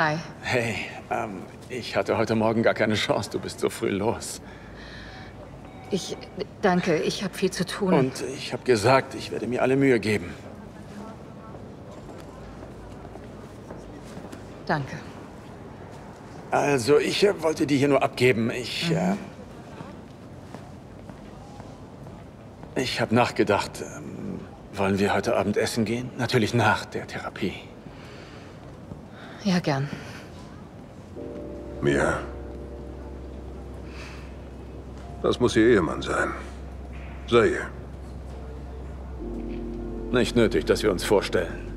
Hi. Hey, ich hatte heute Morgen gar keine Chance. Du bist so früh los. Danke, ich habe viel zu tun. Und ich habe gesagt, ich werde mir alle Mühe geben. Danke. Also, ich wollte die hier nur abgeben. Ich habe nachgedacht. Wollen wir heute Abend essen gehen? Natürlich nach der Therapie. Ja, gern. Mia. Das muss ihr Ehemann sein. Sei ihr. Nicht nötig, dass wir uns vorstellen.